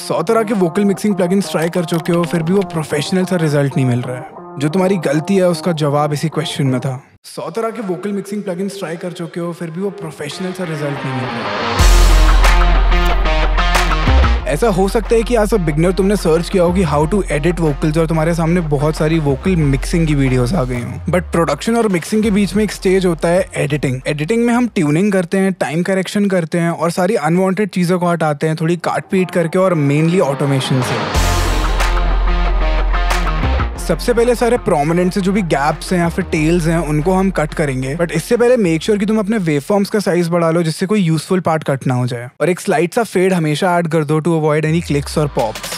100 तरह के vocal mixing plugins try कर चुके हो, फिर भी वो प्रोफेशनल सा रिजल्ट नहीं मिल रहा है। जो तुम्हारी गलती है उसका जवाब इसी क्वेश्चन में था। 100 तरह के वोकल मिक्सिंग प्लगइन्स ट्राई कर चुके हो, फिर भी वो प्रोफेशनल सा रिजल्ट नहीं मिल रहा। ऐसा हो सकता है कि एज अ बिगनर तुमने सर्च किया हो कि हाउ टू एडिट वोकल्स और तुम्हारे सामने बहुत सारी वोकल मिक्सिंग की वीडियोस आ गई हों। बट प्रोडक्शन और मिक्सिंग के बीच में एक स्टेज होता है एडिटिंग। एडिटिंग में हम ट्यूनिंग करते हैं, टाइम करेक्शन करते हैं और सारी अनवांटेड चीज़ों को हटाते हैं, थोड़ी काट पीट करके और मेनली ऑटोमेशन से। सबसे पहले सारे प्रोमिनेंट से जो भी गैप्स हैं या फिर टेल्स हैं उनको हम कट करेंगे। बट इससे पहले मेक श्योर कि तुम अपने वेवफॉर्म्स का साइज बढ़ा लो, जिससे कोई यूजफुल पार्ट कट ना हो जाए। और एक स्लाइड सा फेड हमेशा ऐड कर दो टू अवॉइड एनी क्लिक्स और पॉप्स।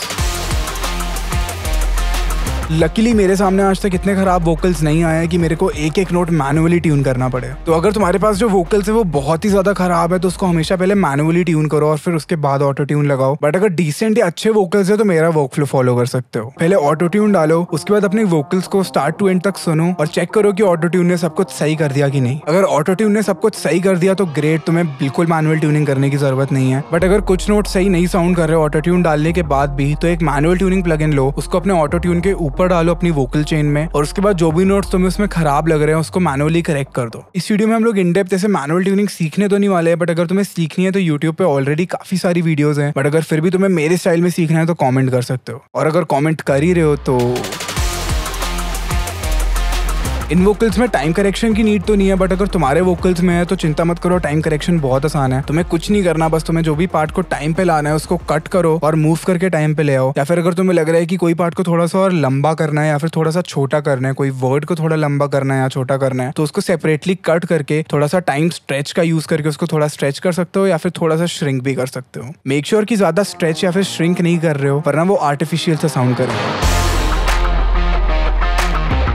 लकीली मेरे सामने आज तक इतने खराब वोकल्स नहीं आए कि मेरे को एक एक नोट मैनुअली ट्यून करना पड़े। तो अगर तुम्हारे पास जो वोकल्स है वो बहुत ही ज्यादा खराब है तो उसको हमेशा पहले मैनुअली ट्यून करो और फिर उसके बाद ऑटो ट्यून लगाओ। बट अगर डिसेंट या अच्छे वोकल्स है तो मेरा वर्क फ्लो फॉलो कर सकते हो। पहले ऑटो ट्यून डालो, उसके बाद अपने वोकल्स को स्टार्ट टू एंड तक सुनो और चेक करो कि ऑटो ट्यून ने सब कुछ सही कर दिया कि नहीं। अगर ऑटो ट्यून ने सब कुछ सही कर दिया तो ग्रेट, तुम्हें बिल्कुल मैनुअल ट्यूनिंग करने की जरूरत नहीं है। बट अगर कुछ नोट सही नहीं साउंड कर रहे ऑटो ट्यून डालने के बाद भी, तो एक मैनुअल ट्यूनिंग प्लगइन लो, उसको अपने ऑटो ट्यून के ऊपर डालो अपनी वोकल चेन में और उसके बाद जो भी नोट्स तुम्हें उसमें खराब लग रहे हैं उसको मैनुअली करेक्ट कर दो। इस वीडियो में हम लोग इन डेप्थ ऐसे मैनुअल ट्यूनिंग सीखने तो नहीं वाले हैं, बट अगर तुम्हें सीखनी है तो यूट्यूब पे ऑलरेडी काफी सारी वीडियोस हैं। बट अगर फिर भी तुम्हें मेरे स्टाइल में सीखना है तो कॉमेंट कर सकते हो। और अगर कॉमेंट कर ही रहे हो तो इन वोकल्स में टाइम करेक्शन की नीड तो नहीं है, बट अगर तुम्हारे वोकल्स में है तो चिंता मत करो, टाइम करेक्शन बहुत आसान है। तुम्हें कुछ नहीं करना, बस तुम्हें जो भी पार्ट को टाइम पे लाना है उसको कट करो और मूव करके टाइम पे ले आओ। या फिर अगर तुम्हें लग रहा है कि कोई पार्ट को थोड़ा सा और लंबा करना है या फिर थोड़ा सा छोटा करना है, कोई वर्ड को थोड़ा लंबा करना है या छोटा करना है, तो उसको सेपरेटली कट करके थोड़ा सा टाइम स्ट्रेच का यूज करके उसको थोड़ा स्ट्रेच कर सकते हो या फिर थोड़ा सा श्रिंक भी कर सकते हो। मेक श्योर कि ज्यादा स्ट्रेच या फिर श्रिंक नहीं कर रहे हो, वरना वो आर्टिफिशियल सा साउंड करेगा।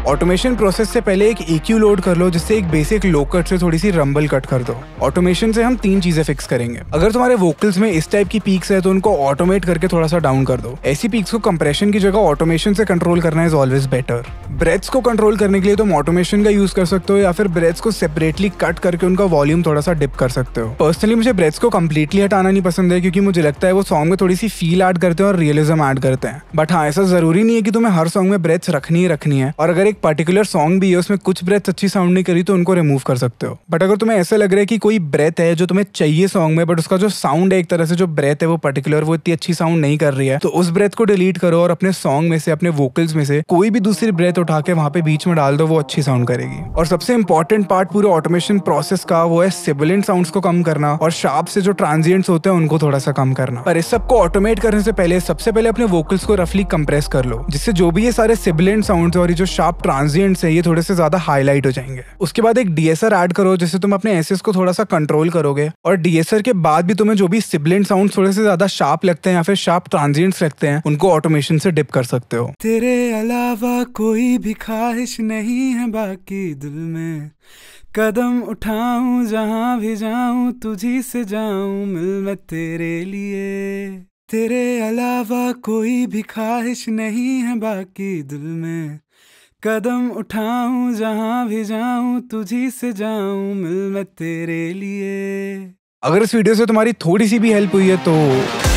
ऑटोमेशन प्रोसेस से पहले एक EQ लोड कर लो, जिससे एक बेसिक लो कट से थोड़ी सी रंबल कट कर दो। ऑटोमेशन से हम 3 चीजें फिक्स करेंगे। अगर तुम्हारे वोकल्स में इस टाइप की पीक्स है तो उनको ऑटोमेट करके थोड़ा सा डाउन कर दो। ऐसी पीक्स को कंप्रेशन की जगह ऑटोमेशन से कंट्रोल करना इज ऑलवेज बेटर। ब्रेथ्स को कंट्रोल करने के लिए तुम ऑटोमेशन का यूज कर सकते हो या फिर ब्रेथ्स को सेपरेटली कट करके उनका वॉल्यूम थोड़ा सा डिप कर सकते हो। पर्सनली मुझे ब्रेथ्स को कम्प्लीटली हटाना नहीं पसंद है, क्योंकि मुझे लगता है वो सॉन्ग में थोड़ी सी फील ऐड करते हैं और रियलिज्म ऐड करते हैं। बट हाँ, ऐसा जरूरी नहीं है कि तुम्हें हर सॉन्ग में ब्रेथ्स रखनी है। और अगर एक पर्टिकुलर सॉन्ग भी है उसमें कुछ ब्रेथ अच्छी साउंड नहीं करी तो उनको रिमूव कर सकते हो। बट अगर तुम्हें ऐसा लग रहा है कि कोई ब्रेथ है जो तुम्हें चाहिए सॉन्ग में, बट उसका जो साउंड है एक तरह से जो ब्रेथ है वो पर्टिकुलर वो इतनी अच्छी साउंड नहीं कर रही है, तो उस ब्रेथ को डिलीट करो और अपने सॉन्ग में से, अपने वोकल्स में से कोई भी दूसरी ब्रेथ उठा के वहाँ पे बीच में डाल दो, वो अच्छी साउंड करेगी। और सबसे इंपॉर्टेंट पार्ट पूरे ऑटोमेशन प्रोसेस का वो है सिबिलेंट साउंड्स को कम करना और शार्प से जो ट्रांजिएंट्स होते हैं उनको थोड़ा सा कम करना। पर इस सबको ऑटोमेट करने से पहले सबसे पहले अपने वोकल्स को रफली कंप्रेस कर लो, जिससे जो भी ये सारे सिबिलेंट साउंड्स और जो शार्प ट्रांजिएंट्स हैं ये थोड़े से ज्यादा हाईलाइट हो जाएंगे। उसके बाद एक DSR ऐड करो, जिससे तुम अपने एसएस को थोड़ा सा कंट्रोल करोगे। और DSR के बाद भी तुम्हें जो भी सिबिलेंट साउंड्स थोड़े से ज्यादा शार्प लगते हैं या फिर शार्प ट्रांजिएंट्स लगते हैं उनको ऑटोमेशन से डिप कर सकते हो। तेरे अलावा कोई भी ख्वाहिश नहीं है बाकी दिल में, कदम उठाऊं जहां भी जाऊं, तुझी से जाऊं मिल मैं तेरे लिए। तेरे अलावा कोई भी ख्वाहिश नहीं है बाकी दिल में, कदम उठाऊं जहां भी जाऊं, तुझी से जाऊं मिल मैं तेरे लिए। अगर इस वीडियो से तुम्हारी थोड़ी सी भी हेल्प हुई है तो